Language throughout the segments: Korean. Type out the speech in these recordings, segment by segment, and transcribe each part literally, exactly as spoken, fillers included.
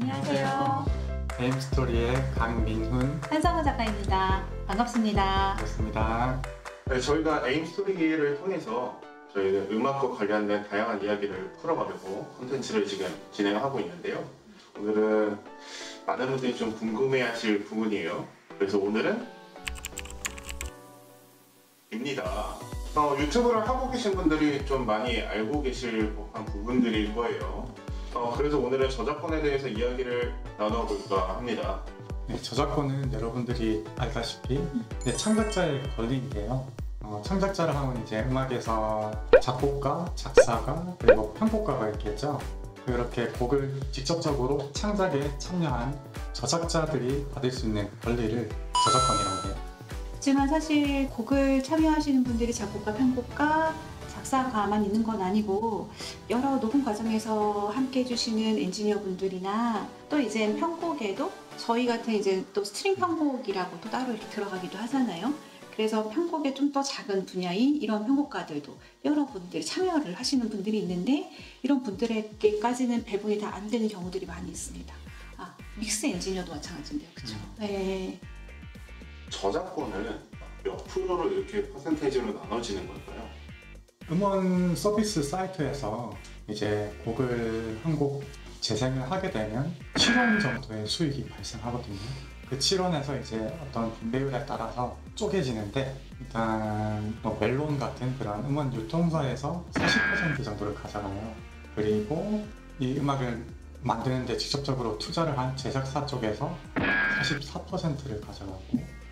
안녕하세요. 에임스토리의 강민훈, 한성우 작가입니다. 반갑습니다. 반갑습니다. 네, 저희가 에임스토리를 통해서 저희는 음악과 관련된 다양한 이야기를 풀어가려고 콘텐츠를 지금 진행하고 있는데요. 오늘은 많은 분들이 좀 궁금해하실 부분이에요. 그래서 오늘은 입니다. 어, 유튜브를 하고 계신 분들이 좀 많이 알고 계실 법한 부분들일 거예요. 어, 그래서 오늘은 저작권에 대해서 이야기를 나눠볼까 합니다. 네, 저작권은 여러분들이 알다시피 네, 창작자의 권리인데요. 어, 창작자라 하면 이제 음악에서 작곡가, 작사가, 그리고 편곡가가 있겠죠. 그렇게 곡을 직접적으로 창작에 참여한 저작자들이 받을 수 있는 권리를 저작권이라고 해요. 그렇지만 사실 곡을 참여하시는 분들이 작곡가, 편곡가, 작사가만 있는 건 아니고 여러 녹음 과정에서 함께 해주시는 엔지니어분들이나 또 이제 편곡에도 저희 같은 이제 또 스트링 편곡이라고 또 따로 이렇게 들어가기도 하잖아요. 그래서 편곡에 좀 더 작은 분야인 이런 편곡가들도 여러분들이 참여를 하시는 분들이 있는데 이런 분들에게까지는 배분이 다 안 되는 경우들이 많이 있습니다. 아, 믹스 엔지니어도 마찬가지인데요. 그렇죠? 음. 네. 저작권은 몇 프로로 이렇게 퍼센테이지로 나눠지는 걸까요? 음원 서비스 사이트에서 이제 곡을 한 곡 재생을 하게 되면 칠 원 정도의 수익이 발생하거든요. 그 칠 원에서 이제 어떤 분배율에 따라서 쪼개지는데, 일단 뭐 멜론 같은 그런 음원 유통사에서 사십 퍼센트 정도를 가져가요. 그리고 이 음악을 만드는 데 직접적으로 투자를 한 제작사 쪽에서 사십사 퍼센트를 가져가고,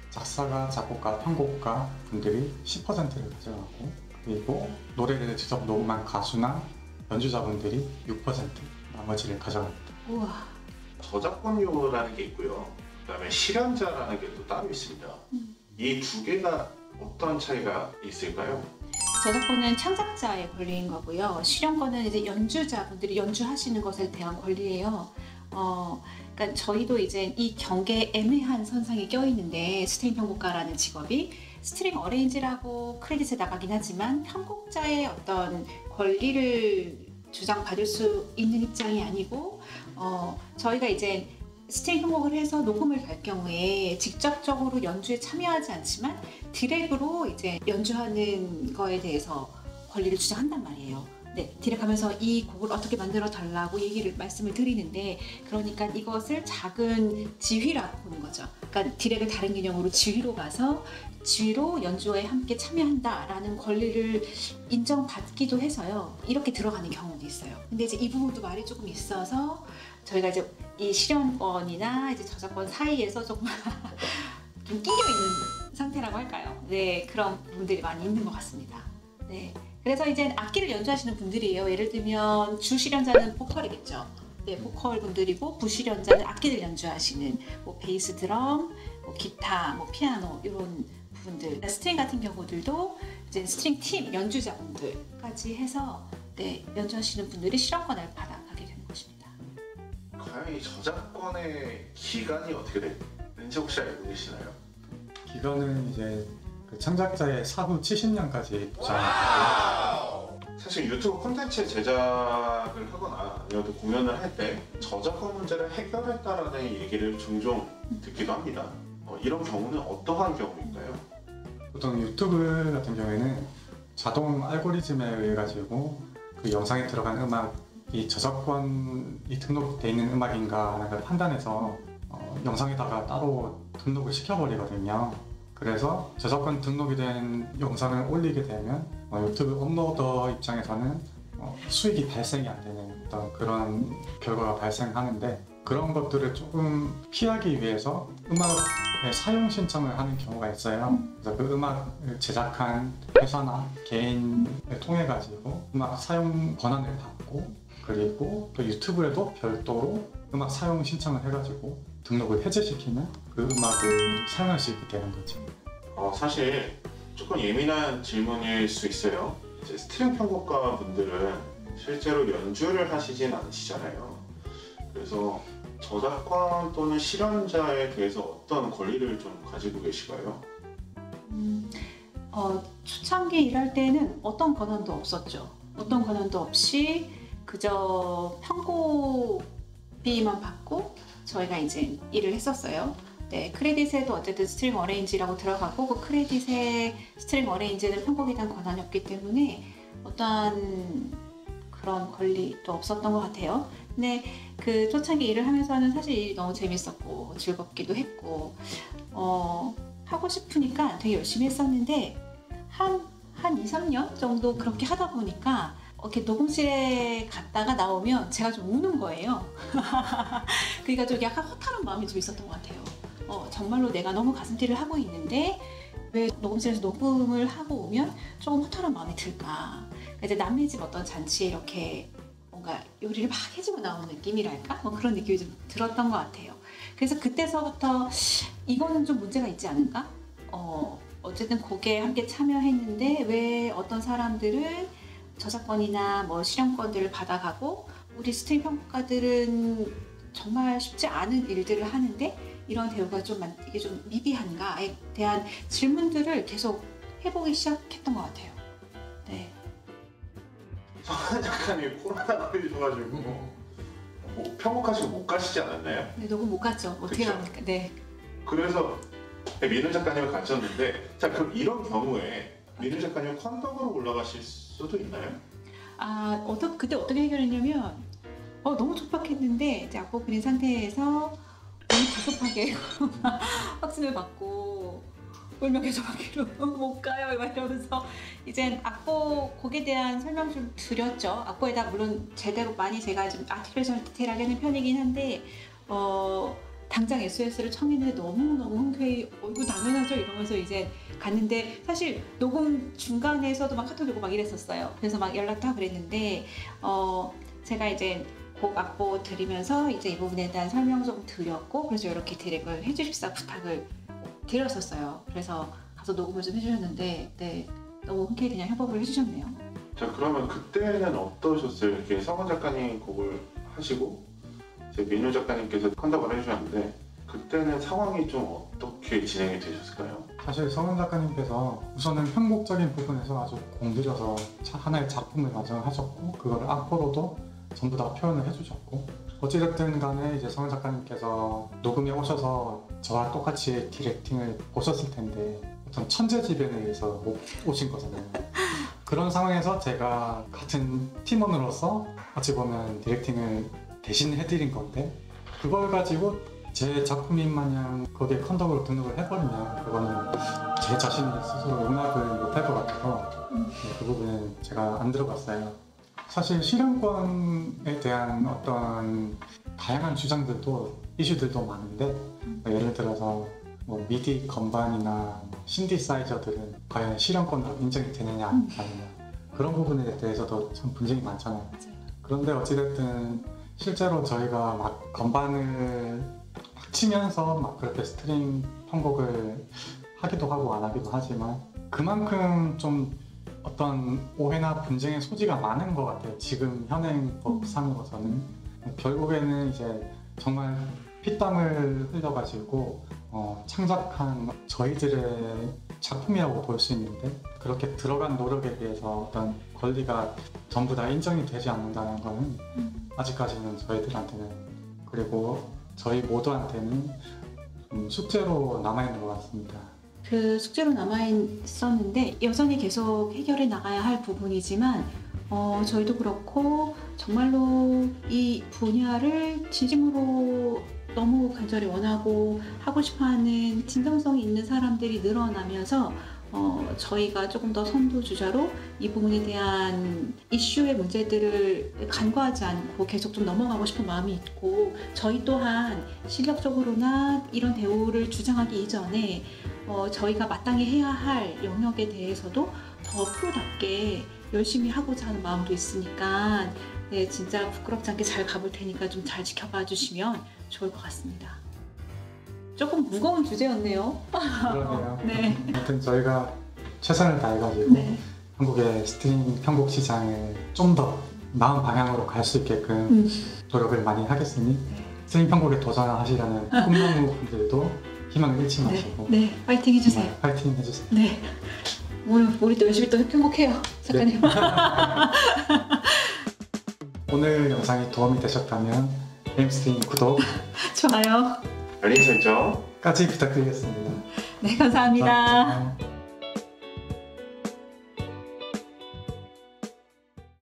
작사가, 작곡가, 편곡가 분들이 십 퍼센트를 가져가고, 그리고 노래를 직접 녹음한 가수나 연주자분들이 육 퍼센트 나머지를 가져갑니다. 우와. 저작권료라는 게 있고요. 그 다음에 실현자라는 게 또 따로 있습니다. 음. 이 두 개가 어떤 차이가 있을까요? 저작권은 창작자의 권리인 거고요. 실현권은 이제 연주자분들이 연주하시는 것에 대한 권리예요. 어, 그러니까 저희도 이제 이 경계에 애매한 선상에 껴있는데, 스트링 편곡가라는 직업이 스트링 어레인지라고 크레딧에 나가긴 하지만 편곡자의 어떤 권리를 주장받을 수 있는 입장이 아니고, 어, 저희가 이제 스트링 편곡을 해서 녹음을 갈 경우에 직접적으로 연주에 참여하지 않지만 디렉으로 이제 연주하는 거에 대해서 권리를 주장한단 말이에요. 네, 디렉하면서 이 곡을 어떻게 만들어 달라고 얘기를 말씀을 드리는데, 그러니까 이것을 작은 지휘라고 보는 거죠. 그러니까 디렉을 다른 개념으로 지휘로 가서 지휘로 연주에 함께 참여한다라는 권리를 인정받기도 해서요. 이렇게 들어가는 경우도 있어요. 근데 이제 이 부분도 말이 조금 있어서 저희가 이제 이 실현권이나 이제 저작권 사이에서 조금 좀 끼겨 있는 상태라고 할까요? 네, 그런 부분들이 많이 있는 것 같습니다. 네, 그래서 이제 악기를 연주하시는 분들이에요. 예를 들면 주 실현자는 보컬이겠죠. 네, 보컬 분들이고 부실현자는 악기를 연주하시는 뭐 베이스, 드럼, 뭐 기타, 뭐 피아노 이런 부분들. 스트링 같은 경우들도 이제 스트링 팀 연주자분들까지 해서 네, 연주하시는 분들이 실현권을 받아가게 되는 것입니다. 과연 이 저작권의 기간이 어떻게 되는지 혹시 알고 계시나요? 기간은 이제 그 창작자의 사후 칠십 년까지 보장합니다. 사실 유튜브 콘텐츠 제작을 하거나 아니어도 공연을 할 때 저작권 문제를 해결했다라는 얘기를 종종 듣기도 합니다. 어, 이런 경우는 어떠한 경우인가요? 보통 유튜브 같은 경우에는 자동 알고리즘에 의해 가지고 그 영상에 들어간 음악 이 저작권이 등록되어 있는 음악인가 하는 걸 판단해서 어, 영상에다가 따로 등록을 시켜버리거든요. 그래서 저작권 등록이 된 영상을 올리게 되면 어, 유튜브 업로더 입장에서는 어, 수익이 발생이 안 되는 어떤 그런 결과가 발생하는데, 그런 것들을 조금 피하기 위해서 음악에 사용 신청을 하는 경우가 있어요. 그래서 그 음악을 제작한 회사나 개인을 통해 가지고 음악 사용 권한을 받고, 그리고 또 유튜브에도 별도로 음악 사용 신청을 해가지고 등록을 해제시키면 그 음악을 사용할 수 있게 되는 거죠. 어, 사실 조금 예민한 질문일 수 있어요. 이제 스트링 편곡가 분들은 실제로 연주를 하시진 않으시잖아요. 그래서 저작권 또는 실현자에 대해서 어떤 권리를 좀 가지고 계실까요? 음, 어, 초창기에 일할 때는 어떤 권한도 없었죠. 어떤 권한도 없이 그저 편곡 비만 받고 저희가 이제 일을 했었어요. 네, 크레딧에도 어쨌든 스트링 어레인지라고 들어가고, 그 크레딧의 스트링 어레인지는 편곡에 대한 권한이 없기 때문에 어떠한 그런 권리도 없었던 것 같아요. 근데 그 초창기 일을 하면서는 사실 너무 재밌었고 즐겁기도 했고, 어, 하고 싶으니까 되게 열심히 했었는데 한, 한 이, 삼 년 정도 그렇게 하다 보니까 이렇게 녹음실에 갔다가 나오면 제가 좀 우는 거예요. 그러니까 좀 약간 허탈한 마음이 좀 있었던 것 같아요. 어, 정말로 내가 너무 가슴띠를 하고 있는데 왜 녹음실에서 녹음을 하고 오면 조금 허탈한 마음이 들까. 그러니까 이제 남의 집 어떤 잔치에 이렇게 뭔가 요리를 막 해주고 나오는 느낌이랄까? 뭐 그런 느낌이 좀 들었던 것 같아요. 그래서 그때서부터 이거는 좀 문제가 있지 않을까? 어, 어쨌든 곡에 함께 참여했는데 왜 어떤 사람들은 저작권이나 뭐 실현권들을 받아가고 우리 스트림 평가들은 정말 쉽지 않은 일들을 하는데 이런 대우가 좀 이게 좀 미비한가에 대한 질문들을 계속 해보기 시작했던 것 같아요. 네. 정한 작가님 코로나 걸리셔가지고 뭐 편곡하시고 못 가시지 않았나요? 네, 녹음 못 갔죠. 어떻게 합니까? 네. 그래서 민훈 작가님을 가셨는데, 자 그럼 이런 경우에 민훈 작가님 컨덕으로 올라가실 수도 있나요? 아, 어떻게 그때 어떻게 해결했냐면, 어 너무 촉박했는데 이제 악보 그린 상태에서 너무 다급하게 확신을 받고 울며 저기로 못 가요 이러면서 이제 악보 곡에 대한 설명 좀 드렸죠. 악보에다 물론 제대로 많이 제가 좀 아티클레이션을 디테일하게 하는 편이긴 한데, 어 당장 에스오에스를 청했는데 너무너무 흔쾌히 어이구 당연하죠 이러면서 이제 갔는데, 사실 녹음 중간에서도 막 카톡 오고 막 이랬었어요. 그래서 막 연락도 하고 그랬는데, 어 제가 이제 곡 악보 드리면서 이제 이 부분에 대한 설명 좀 드렸고, 그래서 이렇게 디렉을 해주십사 부탁을 드렸었어요. 그래서 가서 녹음을 좀 해주셨는데, 네, 너무 흔쾌히 그냥 협업을 해주셨네요. 자, 그러면 그때는 어떠셨어요? 이렇게 성원 작가님 곡을 하시고 이제 민효 작가님께서 컨덕을 해주셨는데 그때는 상황이 좀 어떻게 진행이 되셨을까요? 사실 성원 작가님께서 우선은 편곡적인 부분에서 아주 공들여서 하나의 작품을 완성하셨고, 그거를 악보로도 전부 다 표현을 해주셨고, 어찌됐든 간에 이제 성원 작가님께서 녹음에 오셔서 저와 똑같이 디렉팅을 보셨을 텐데 어떤 천재지변에 의해서 오신 거잖아요. 그런 상황에서 제가 같은 팀원으로서 같이 보면 디렉팅을 대신 해드린 건데, 그걸 가지고 제 작품인 마냥 거기에 컨덕으로 등록을 해버리면 그거는 제 자신이 스스로 용납을 못할 것 같아서 그 부분은 제가 안 들어갔어요. 사실 실현권에 대한 어떤 다양한 주장들도 이슈들도 많은데, 예를 들어서 뭐 미디 건반이나 신디사이저들은 과연 실현권으로 인정이 되느냐 아니냐 그런 부분에 대해서도 참 분쟁이 많잖아요. 그런데 어찌됐든 실제로 저희가 막 건반을 막 치면서 막 그렇게 스트링 편곡을 하기도 하고 안 하기도 하지만 그만큼 좀 어떤 오해나 분쟁의 소지가 많은 것 같아요. 지금 현행법상으로서는. 음. 결국에는 이제 정말 피땀을 흘려가지고 어, 창작한 저희들의 작품이라고 볼 수 있는데, 그렇게 들어간 노력에 비해서 어떤 권리가 전부 다 인정이 되지 않는다는 거는 음. 아직까지는 저희들한테는, 그리고 저희 모두한테는 음, 숙제로 남아있는 것 같습니다. 그 숙제로 남아있었는데 여전히 계속 해결해 나가야 할 부분이지만, 어, 저희도 그렇고 정말로 이 분야를 진심으로 너무 간절히 원하고 하고 싶어하는 진정성이 있는 사람들이 늘어나면서 어, 저희가 조금 더 선두주자로 이 부분에 대한 이슈의 문제들을 간과하지 않고 계속 좀 넘어가고 싶은 마음이 있고, 저희 또한 실력적으로나 이런 대우를 주장하기 이전에 어, 저희가 마땅히 해야 할 영역에 대해서도 더 프로답게 열심히 하고자 하는 마음도 있으니까, 네, 진짜 부끄럽지 않게 잘 가볼 테니까 좀 잘 지켜봐 주시면 좋을 것 같습니다. 조금 무거운 주제였네요. 그러네요. 네. 아무튼 저희가 최선을 다해가지고 네. 한국의 스트림 편곡 시장을 좀 더 나은 방향으로 갈 수 있게끔 음. 노력을 많이 하겠으니 네. 스트림 편곡에 도전하시라는 꿈나무 분들도 희망을 잃지 마시고 네, 네. 파이팅 해주세요. 네. 파이팅 해주세요. 네. 오늘 우리 또 열심히 또 편곡해요. 작가님. 네. 오늘 영상이 도움이 되셨다면 에임스토리 구독, 좋아요, 알림 설정까지 부탁드리겠습니다. 네, 감사합니다. 감사합니다.